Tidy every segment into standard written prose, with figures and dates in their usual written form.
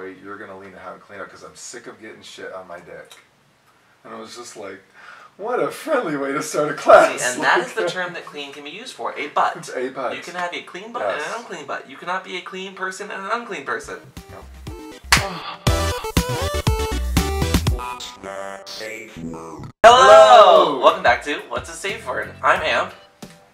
boy, you're going to lean out and clean up because I'm sick of getting shit on my dick. And I was just like, what a friendly way to start a class. See, and like, that is the term that clean can be used for, a butt. It's a butt. You can have a clean butt and an unclean butt. You cannot be a clean person and an unclean person. No. Hello! Welcome back to What's a Safe Word? I'm Amp.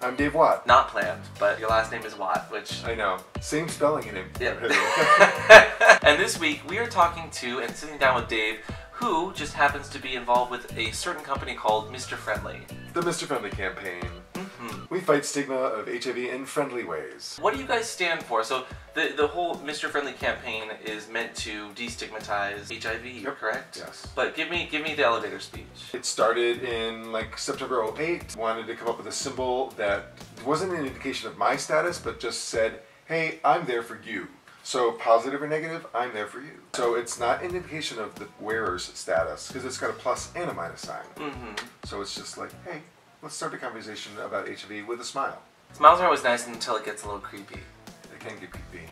I'm Dave Watt. Not planned, but your last name is Watt, which... I know. Same spelling and name. Yeah. And this week, we are talking to and sitting down with Dave, who just happens to be involved with a certain company called Mr. Friendly. The Mr. Friendly campaign. Mm-hmm. We fight stigma of HIV in friendly ways. What do you guys stand for? So, the whole Mr. Friendly campaign is meant to destigmatize HIV, yep. Correct? Yes. But give me the elevator speech. It started in, like, September 08. Wanted to come up with a symbol that wasn't an indication of my status, but just said, hey, I'm there for you. So, positive or negative, I'm there for you. So it's not an indication of the wearer's status, because it's got a plus and a minus sign. Mm-hmm. So it's just like, hey, let's start a conversation about HIV with a smile. Smiles are always nice until it gets a little creepy. It can get creepy.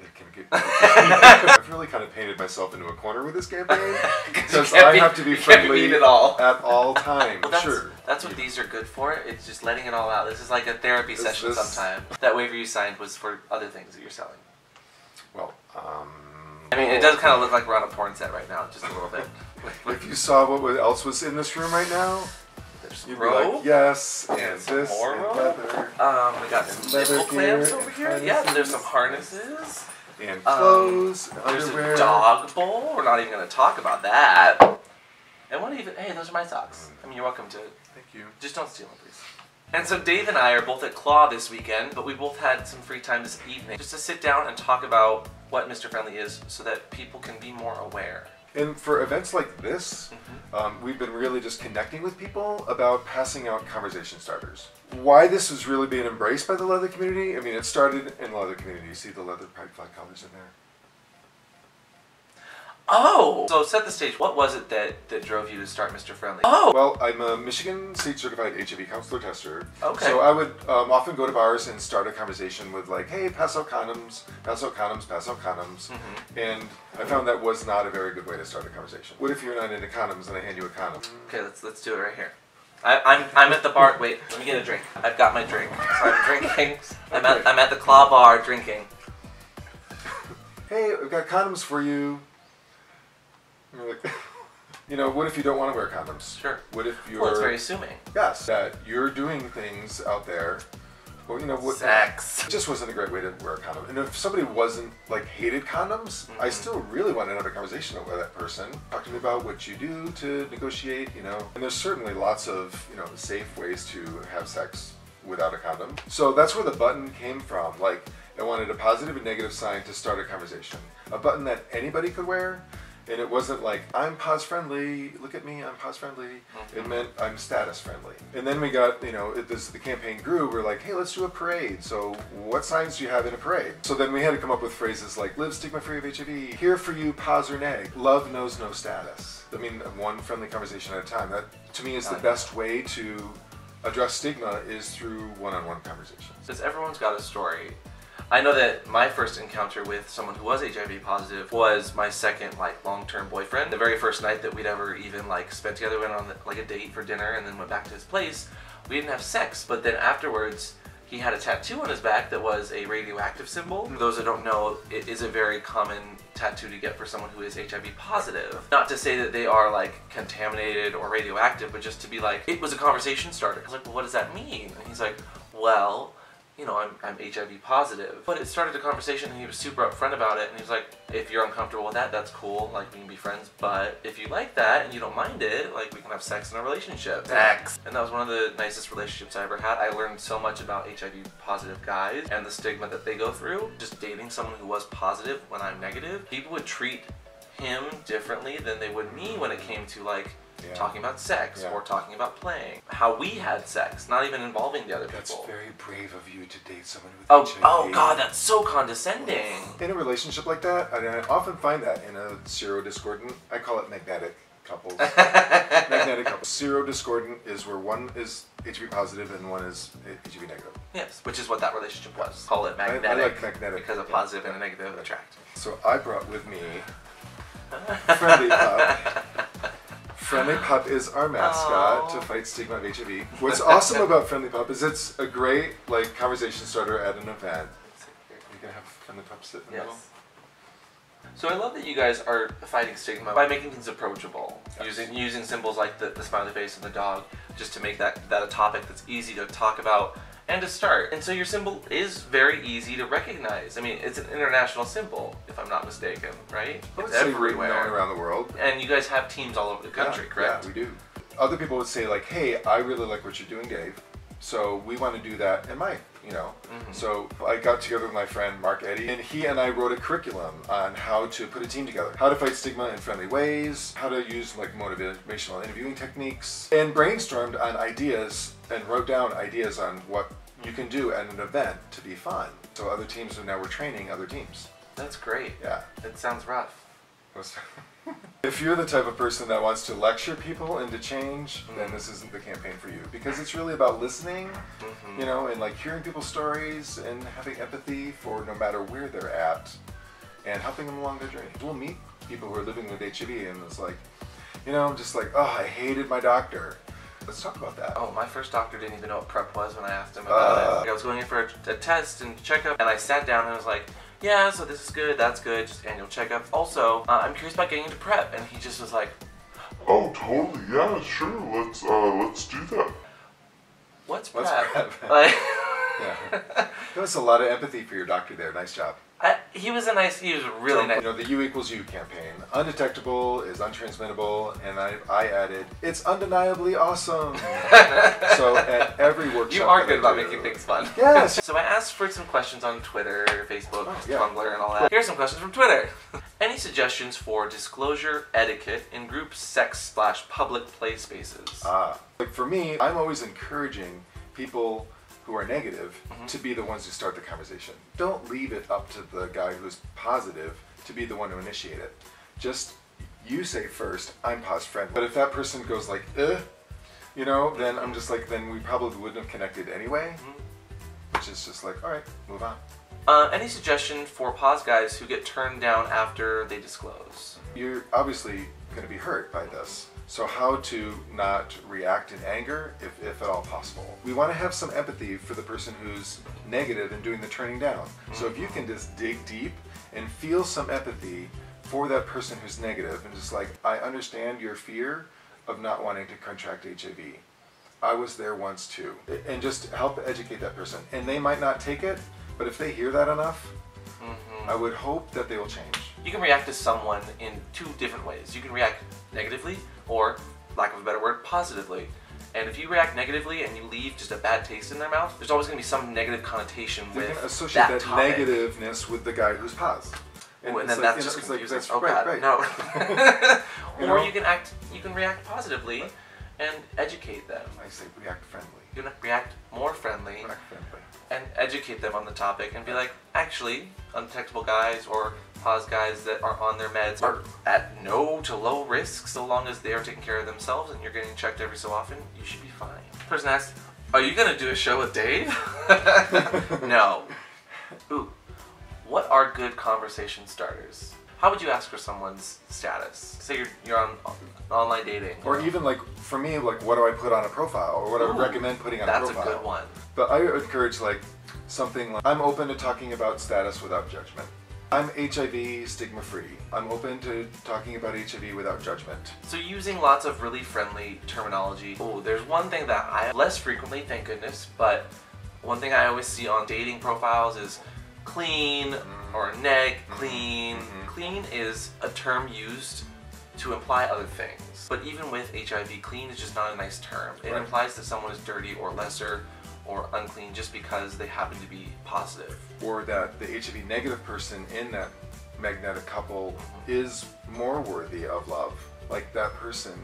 It can get creepy. I've really kind of painted myself into a corner with this campaign, because I have to be friendly at all times. Well, that's what these are good for. It's just letting it all out. This is like a therapy session sometime. That waiver you signed was for other things that you're selling. Well, I mean, it does kind of look like we're on a porn set right now, just a little bit. If you saw what else was in this room right now, you'd be like, yes, and this, and leather. We got nipple clamps over here. Harnesses. Yeah, there's some harnesses. And clothes, underwear. There's a dog bowl. We're not even going to talk about that. And what even, hey, those are my socks. I mean, you're welcome to it. Thank you. Just don't steal them, please. And so Dave and I are both at CLAW this weekend, but we both had some free time this evening just to sit down and talk about what Mr. Friendly is so that people can be more aware. And for events like this, mm-hmm. We've been really just connecting with people about passing out conversation starters. Why this is really being embraced by the leather community, I mean, it started in the leather community. You see the leather pride flag colors in there? Oh! So set the stage. What was it that drove you to start Mr. Friendly? Oh! Well, I'm a Michigan State Certified HIV Counselor Tester. Okay. So I would often go to bars and start a conversation with like, hey, pass out condoms, pass out condoms, pass out condoms. Mm-hmm. And I found that was not a very good way to start a conversation. What if you're not into condoms and I hand you a condom? Okay, let's do it right here. I'm at the bar. Wait, let me get a drink. I've got my drink. So I'm drinking. I'm at the CLAW bar drinking. Hey, we've got condoms for you. You're like, you know, what if you don't want to wear condoms? Sure. What if you're... Well, it's very assuming. Yes, that you're doing things out there. Well, you know, what... Sex. It just wasn't a great way to wear a condom. And if somebody wasn't, like, hated condoms, mm-hmm. I still really wanted to have a conversation with that person. Talk to me about what you do to negotiate, you know. And there's certainly lots of, you know, safe ways to have sex without a condom. So that's where the button came from. Like, I wanted a positive and negative sign to start a conversation. A button that anybody could wear. And it wasn't like, I'm pause friendly, look at me, I'm pause friendly. Mm-hmm. It meant I'm status friendly. And then we got, you know, the campaign grew, we're like, hey, let's do a parade. So what signs do you have in a parade? So then we had to come up with phrases like, live stigma free of HIV, here for you, pause or neg, love knows no status. I mean, one friendly conversation at a time. That, to me, is the best way to address stigma is through one-on-one conversations. Because everyone's got a story. I know that my first encounter with someone who was HIV positive was my second, like, long-term boyfriend. The very first night that we'd ever even, like, spent together, went on, like, a date for dinner and then went back to his place, we didn't have sex, but then afterwards, he had a tattoo on his back that was a radioactive symbol. For those that don't know, it is a very common tattoo to get for someone who is HIV positive. Not to say that they are, like, contaminated or radioactive, but just to be like, it was a conversation starter. I was like, well, what does that mean? And he's like, well... you know, I'm HIV positive. But it started a conversation and he was super upfront about it and he was like, if you're uncomfortable with that, that's cool, like we can be friends, but if you like that and you don't mind it, like we can have sex in a relationship. Sex! And that was one of the nicest relationships I ever had. I learned so much about HIV positive guys and the stigma that they go through. Just dating someone who was positive when I'm negative, people would treat him differently than they would me when it came to like, yeah. Talking about sex, yeah. Or talking about playing. How we had sex, not even involving the other people. That's very brave of you to date someone with HIV. Oh God, that's so condescending. In a relationship like that, I often find that in a serodiscordant, I call it magnetic. couples. Magnetic couples. Zero discordant is where one is HIV positive and one is HIV negative. Yes, which is what that relationship was. Call it magnetic. I like magnetic. Because a positive and a negative attract. So I brought with me Friendly Pup. Friendly Pup is our mascot to fight stigma of HIV. What's awesome about Friendly Pup is it's a great like conversation starter at an event. You can have Friendly Pup sit in the middle. So I love that you guys are fighting stigma by making things approachable, using symbols like the smiley face and the dog, just to make that a topic that's easy to talk about and to start. And so your symbol is very easy to recognize. I mean, it's an international symbol, if I'm not mistaken, right? It's everywhere. Known around the world. And you guys have teams all over the country, correct? Yeah, we do. Other people would say like, hey, I really like what you're doing, Dave. So we want to do that in Mike, you know. Mm-hmm. So I got together with my friend Mark Eddie, and he and I wrote a curriculum on how to put a team together, how to fight stigma in friendly ways, how to use like motivational interviewing techniques, and brainstormed on ideas and wrote down ideas on what you can do at an event to be fun. So other teams, now we're training other teams. That's great. Yeah. That sounds rough. If you're the type of person that wants to lecture people into change, then this isn't the campaign for you, because it's really about listening, you know, and like hearing people's stories and having empathy for no matter where they're at and helping them along their journey. We'll meet people who are living with HIV and it's like, you know, just like, oh, I hated my doctor. Let's talk about that. Oh, my first doctor didn't even know what PrEP was when I asked him about it. Like, I was going in for a test and checkup, and I sat down and I was like, yeah, so this is good, that's good, just annual checkup. Also, I'm curious about getting into PrEP. And he just was like, oh, totally, yeah, sure, let's do that. What's PrEP? What's PrEP? Like, yeah. There was a lot of empathy for your doctor there, nice job. He was really nice. You know, the U equals U campaign. Undetectable is untransmittable, and I added, it's undeniably awesome. So at every workshop you are good about making things fun. Yes. So I asked for some questions on Twitter, Facebook, Tumblr, and all that. Here's some questions from Twitter. Any suggestions for disclosure etiquette in group sex/public play spaces? Like for me, I'm always encouraging people who are negative to be the ones who start the conversation. Don't leave it up to the guy who's positive to be the one to initiate it. Just you say first, I'm pos-friendly. But if that person goes like, you know, then I'm just like, then we probably wouldn't have connected anyway. Which is just like, all right, move on. Any suggestion for pos guys who get turned down after they disclose? You're obviously going to be hurt by this. So how to not react in anger, if at all possible. We want to have some empathy for the person who's negative and doing the turning down. So if you can just dig deep and feel some empathy for that person who's negative and just like, I understand your fear of not wanting to contract HIV. I was there once too. And just help educate that person. And they might not take it, but if they hear that enough, I would hope that they will change. You can react to someone in two different ways. You can react negatively, or, lack of a better word, positively. And if you react negatively and you leave just a bad taste in their mouth, there's always going to be some negative connotation with that topic. Negativeness with the guy who's pos. And then like, that's just confusing. Like, oh god, no. Or you can react positively and educate them. I say react friendly. You can react more friendly. And educate them on the topic and be like, actually, undetectable guys or pos guys that are on their meds are at no to low risk so long as they are taking care of themselves and you're getting checked every so often, you should be fine. Person asked, are you going to do a show with Dave? No. Ooh, what are good conversation starters? How would you ask for someone's status? Say you're on online dating. Or even like, for me, like what do I put on a profile? Or what I would recommend putting on a profile. That's a good one. But I would encourage like something like, I'm open to talking about status without judgment. I'm HIV stigma free. I'm open to talking about HIV without judgment. So using lots of really friendly terminology. Oh, there's one thing that I, less frequently, thank goodness, but one thing I always see on dating profiles is clean or neg clean. Clean is a term used to imply other things, but even with HIV, clean is just not a nice term. It implies that someone is dirty or lesser or unclean just because they happen to be positive. Or that the HIV negative person in that magnetic couple is more worthy of love. Like that person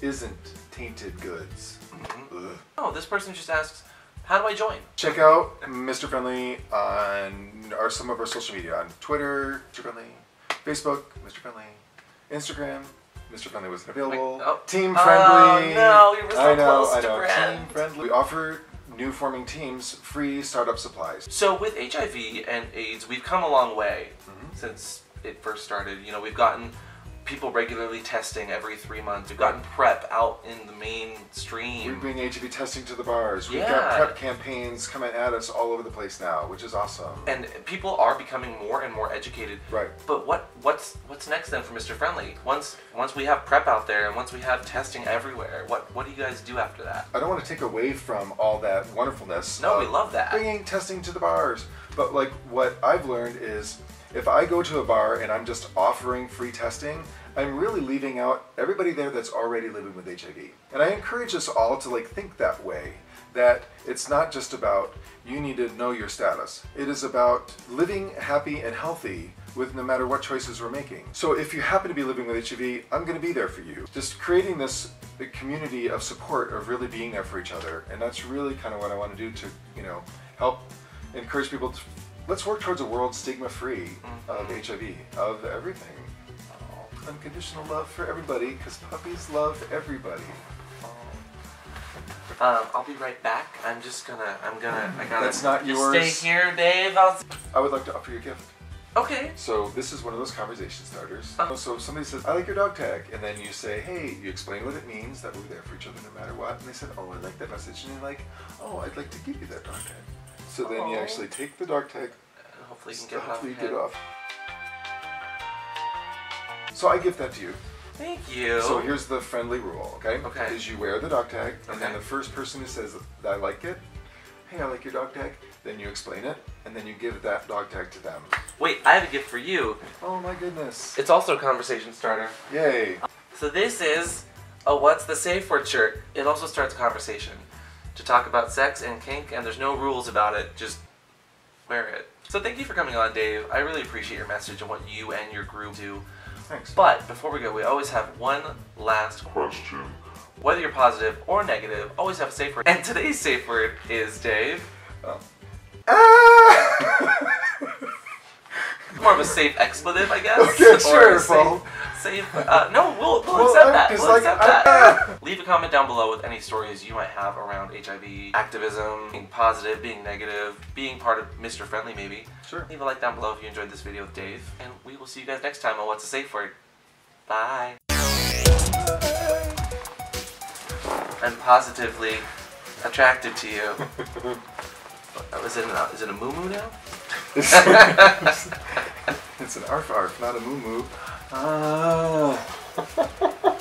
isn't tainted goods. Oh, this person just asks, how do I join? Check out Mr. Friendly on some of our social media, on Twitter, Mr. Friendly, Facebook, Mr. Friendly, Instagram, Mr. Friendly wasn't available. Like, oh. Team Friendly. Oh no, you were so close to brand. Team Friendly. We offer new forming teams free startup supplies. So with HIV and AIDS, we've come a long way since it first started. You know, we've gotten people regularly testing every 3 months. We've gotten PrEP out in the mainstream. We bring HIV testing to the bars. We've got PrEP campaigns coming at us all over the place now, which is awesome. And people are becoming more and more educated. Right. But what's next then for Mr. Friendly? Once we have PrEP out there and once we have testing everywhere, what do you guys do after that? I don't want to take away from all that wonderfulness. No, we love that. Bringing testing to the bars. But like what I've learned is, if I go to a bar and I'm just offering free testing, I'm really leaving out everybody there that's already living with HIV. And I encourage us all to like think that way, that it's not just about you need to know your status. It is about living happy and healthy with no matter what choices we're making. So if you happen to be living with HIV, I'm gonna be there for you. Just creating this community of support, of really being there for each other. And that's really kind of what I want to do to, you know, help encourage people to, let's work towards a world stigma-free of HIV, of everything. Oh. Unconditional love for everybody, because puppies love everybody. Oh. I'll be right back. I gotta That's not yours. Stay here, Dave. I would like to offer you a gift. Okay. So this is one of those conversation starters. So if somebody says, I like your dog tag, and then you say, hey, you explain what it means, that we're there for each other no matter what, and they said, oh, I like that message, and they're like, oh, I'd like to give you that dog tag. So then you actually take the dog tag and hopefully you can get it off. So I give that to you. Thank you. So here's the friendly rule, okay? Okay. Is you wear the dog tag, and then the first person who says, I like it, hey, I like your dog tag, then you explain it, and then you give that dog tag to them. Wait, I have a gift for you. Oh my goodness. It's also a conversation starter. Yay. So this is a What's the Safe Word shirt. It also starts a conversation. To talk about sex and kink, and there's no rules about it, just wear it. So thank you for coming on, Dave. I really appreciate your message and what you and your group do. Thanks. But before we go, we always have one last question. Whether you're positive or negative, always have a safe word. And today's safe word is, Dave, more of a safe expletive, I guess. Okay, sure, no, we'll accept that. We'll accept that. Leave a comment down below with any stories you might have around HIV, activism, being positive, being negative, being part of Mr. Friendly, maybe. Sure. Leave a like down below if you enjoyed this video with Dave, and we will see you guys next time on What's a Safe Word. Bye. I'm positively attracted to you. Is it a moo moo now? It's an arf arf, not a moo moo. Ah.